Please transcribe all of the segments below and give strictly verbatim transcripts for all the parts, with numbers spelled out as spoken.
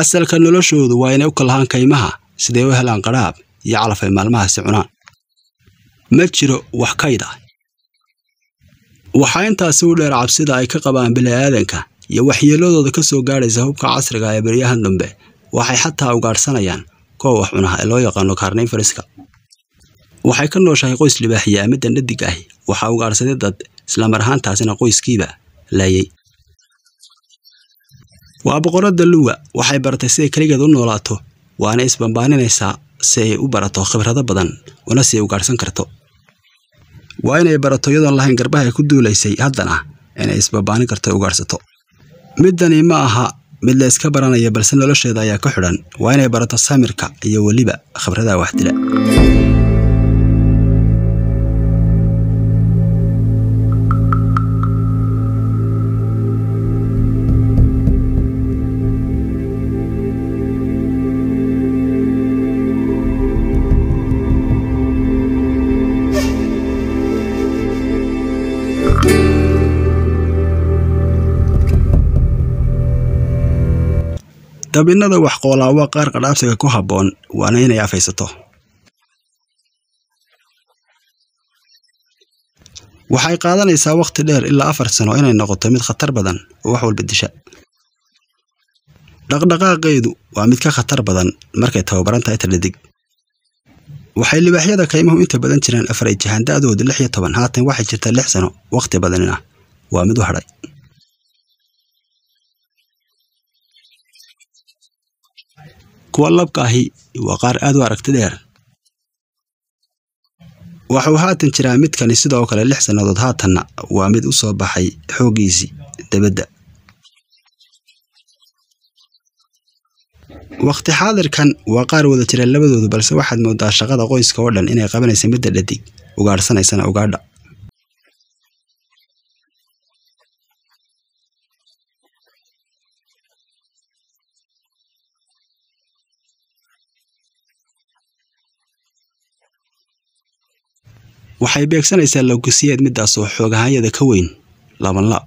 asalka noloshoodu waa inay u kalahan kaymaha sidee u helaan qaraab iyo calafay maalmaha si cunaan ma jiro wax kayd ah waxa intaas u dheer cabsida ay ka qabaan bil aadanka iyo waxyeeladooda ka soo gaaraysa hubka casriga ee baryahan dambe waxay xataa u gaarsanayaan koox wax cunaha ee loo yaqaan karnay fariska waxay ka nooshahay qoys libaaxiya midan dhadig ah waxa uu gaarsaday dad isla mar ahaantaasina qoyskiiba laayay waa boqorada luga waxay bartay si ay kaligeed u noolaato waana isbambaaninaysaa si ay u barato khibrado badan wana si ay u gaarsan karto waa inay barato iyadoo lahayn garbaha ay ku duulaysay haddana inay isbambaanin karto u gaarsato midani ma aha mid la iska baranaya balse nolosheeda ayaa ku xidhan waa inay barato samirka iyo waliba khibrada wax dila dabinada wax qoolaawa qaar qadhaabsiga ku haboon waana inay afaysato waxay qaadanaysaa waqti dheer ilaa afar sano inay noqoto mid khatar badan oo wax walba disha dhaqdhaqaaqeedu waa mid ka khatar badan markay tababaran tahay taladig waxay libaaxyada kaymahu inta badan jiraan afar ay jahaan da'doodu lix iyo toban haatan waxay jirtaa lix sano waqti badanina waa mid u hadhay kuwa labka ahi waa qaar aad u aragti dheer waxuu haatan jiraa midkani sidoo kale lix sanadood haatanna waa mid u soo baxay xoogiisii dabadda waqti xaadirkan waa qaar wada jira labadoodu balse waxaad moodaa shaqada qoyska oo dhan inay qabanaysa midda dhadig ugaarhsanaysana ugaadha waxay beegsanaysaa lawgasiyeed midaas oo xoog ahaanyada ka weyn laban laab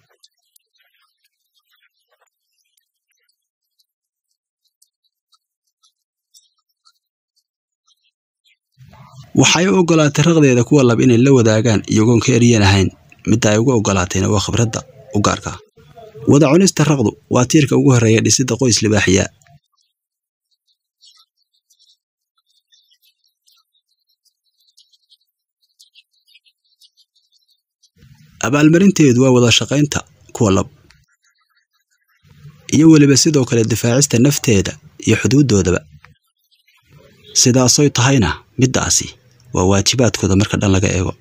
waxay u ogolaatay raqdeeda kuwa lab inay la wadaagaan iyagoon ka eriyeen ahayn midda ay ugu ogolaatayna waa khibradda u gaarka wada cunista raqdu waa tiirka ugu horeeya dhisida qoys libaaxiya abaalmarinteedu waa wada shaqaynta kuwa lab iyo weliba sidoo kale difaacista nafteeda iyo xuduudoodaba sidaasoy tahayna middaasi waa waajibaadkooda marka dhan laga eego.